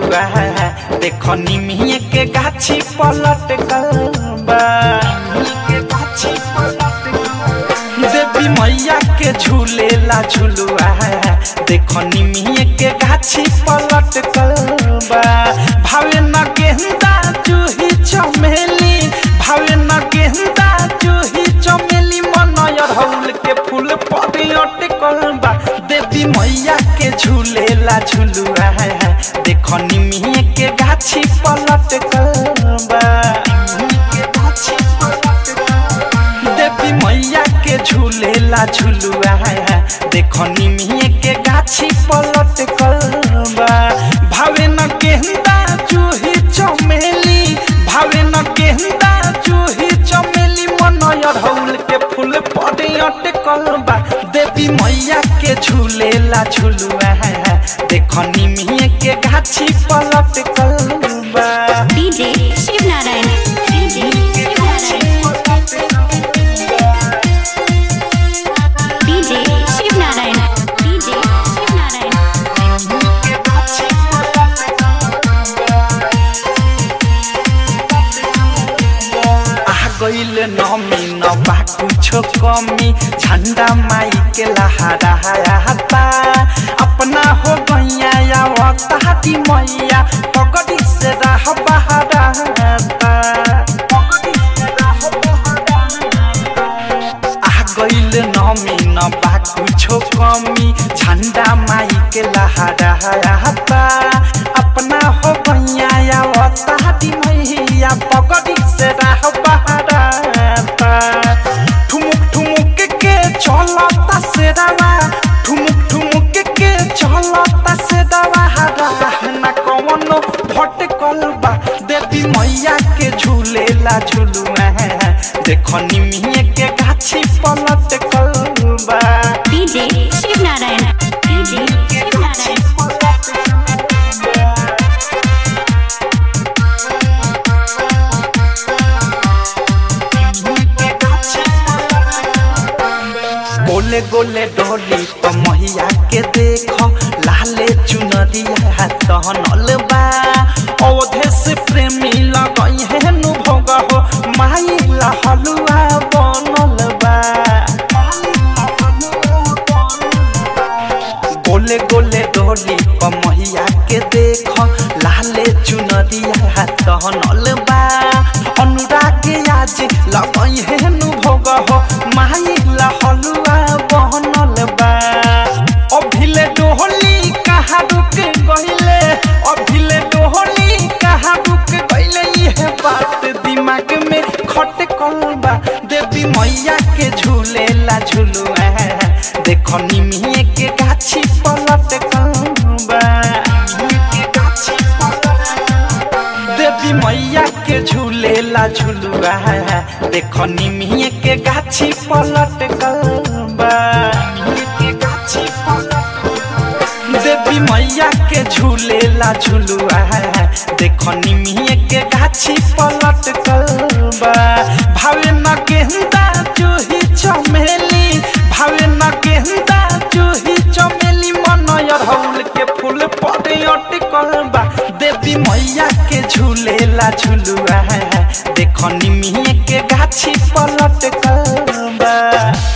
बदुआ देख निमिया के गाछी पलट गलबा देवी मैया के झूलेला झुलुआ देख निमिया के गाछी पलट गलबा भावे न गेंदा चूही चमेली भावे न गेंदा चूही चमेली मन अड़हुल के फूल पलट गलबा देवी मैया के झूलेला झुलुआ देख निमिया के गाछी पलट गलबा देवी मैया के झूलेला झुलुआ देख निमिया के गाछी पलट गलबा भावे न गेंदा चूही चमेली भावे न गेंदा चूही चमेली मन अड़हुल के फूल पलट गलबा देवी मैया के झूलेला झुलुआ देख निमिया के गाछी पलट गलबा डीजे शिवनारायण गईले नमी न बा कुछो कमी झंडा माई के लहराता अपना हो गैया ताती मैया पगड़ी से राह बहराता आ गईले नमी न बा कुछो कमी झंडा माई के लहराता अपना हो गैया ताती मैया पगड़ी से राह देवी मैया के झूलेला झुलुआ देख निमिया के गाछी पलट गलबा डीजे शिवनारायण गोले गोले डोली तो मैया के देख लाले चुनरिया तहनल बा अवधे से प्रेमी लगई है भोग हो माई लहलुआ बनल बा गोले गोले डोली पर मैया के देख लाले चुनरिया तहनल बा अनुराग आज लगई है भोग हो माई लहलुआ बनल बा अभिले डोली कहा रुक गईले अभिले डोली दिमाग में खट कलबा देवी मैया के झूलेला झुलुआ देख निमिया के गाछी पलट गलबा देवी मैया के झूलेला झुलुआ देख निमिया के गाछी पलट गलबा देवी मैया के झूलेला झुलुआ देख निमिया के गाछी पलट गलबा भावे न गेंदा चूही चमेली भावे न गेंदा चूही चमेली मन अड़हुल के फूल पलट गलबा देवी मैया के झूलेला झुलुआ देख निमिया के गाछी पलट गलबा।